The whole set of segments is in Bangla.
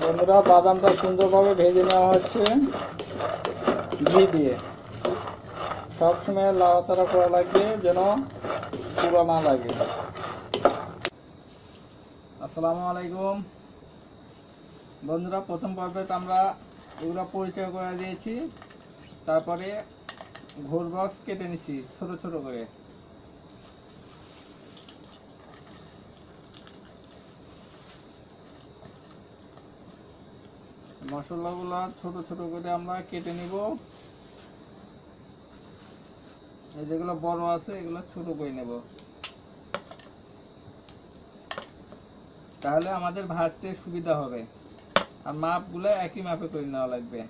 বন্ধুরা বাদামটা সুন্দরভাবে ভেজে নেওয়া হচ্ছে ঘি দিয়ে। সবসময় লাড়াচাড়া করা লাগবে যেন পুরা না লাগে। আসসালামু আলাইকুম বন্ধুরা, প্রথম পর্বে আমরা এগুলো পরিচয় করে দিয়েছি, তারপরে ঘোল বক্স কেটে নিছি ছোট ছোট করে। মশলাগুলো ছোট ছোট করে আমরা কেটে নিব, এই যেগুলো বড় আছে এগুলো ছোট করে নেব, তাহলে আমাদের ভাজতে সুবিধা হবে। আর মাপগুলো একই মাপে করে নেওয়া লাগবে।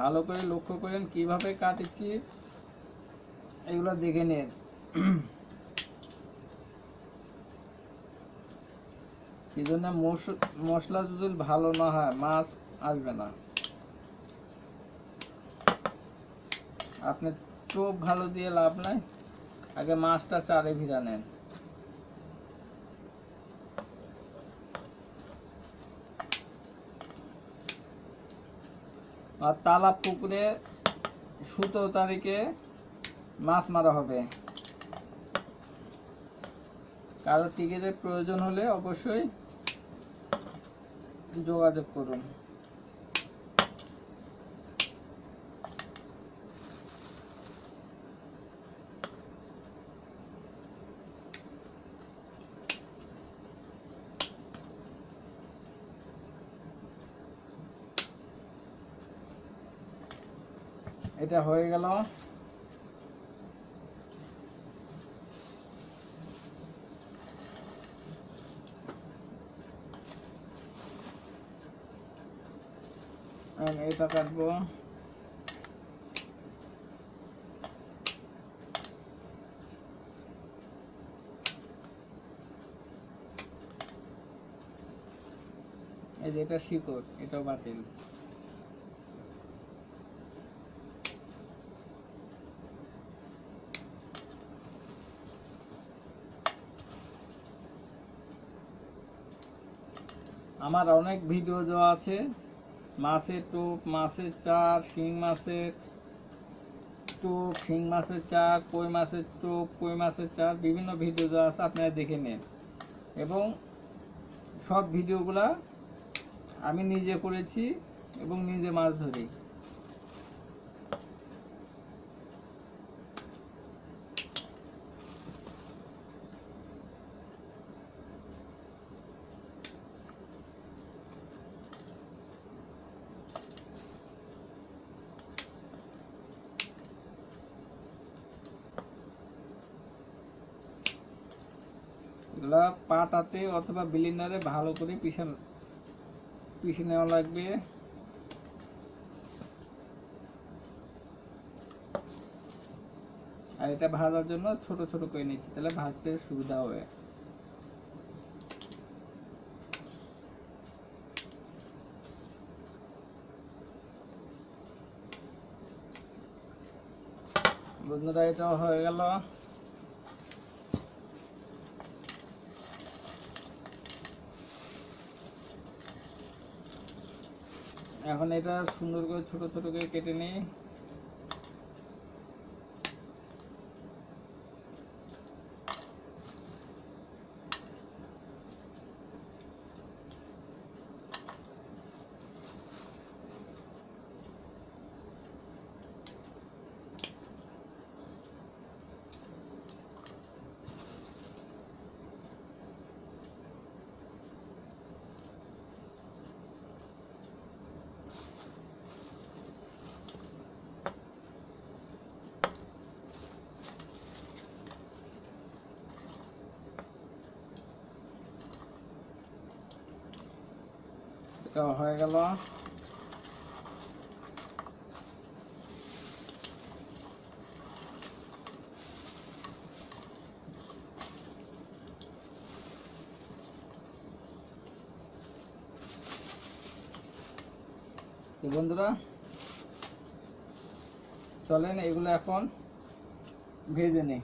ভালো করে লক্ষ্য করেন কিভাবে কাটছি, এগুলো দেখে নেন। এই জন্য মশলা যদি ভালো না হয় মাছ আসবে না। আপনি চোপ ভালো দিয়ে লাভ নাই, আগে মাছটা চারে ভিড়া নেন। আর তালা পুকুরে 17 তারিখে মাছ মারা হবে। কারো টিকিটের প্রয়োজন হলে অবশ্যই যোগাযোগ করুন। এটা হয়ে গেল। এটা কাটবো, এই যে এটা শিকড়, এটাও বাতিল। আমার অনেক ভিডিও দেওয়া আছে, মাছের টোপ, মাছের চার, শিং মাছের টোপ, শিং মাছের চার, কই মাছের টোপ, কই মাছের চার, বিভিন্ন ভিডিও দেওয়া আছে, আপনারা দেখে নিন। এবং সব ভিডিওগুলা আমি নিজে করেছি এবং নিজে মাছ ধরি। পাটাতে অথবা ব্লেন্ডারে ভালো করে পিষে নেওয়া লাগবে। আর এটা ভাজার জন্য ছোট ছোট করে নিচ্ছি, তাহলে ভাজতে সুবিধা হবে। বন্ধুরা এটা হয়ে গেল। এখন এটা সুন্দর করে ছোট ছোট করে কেটে নিই। এটা হয়ে গেল। তো বন্ধুরা চলেন এগুলো এখন ভেজে নেই।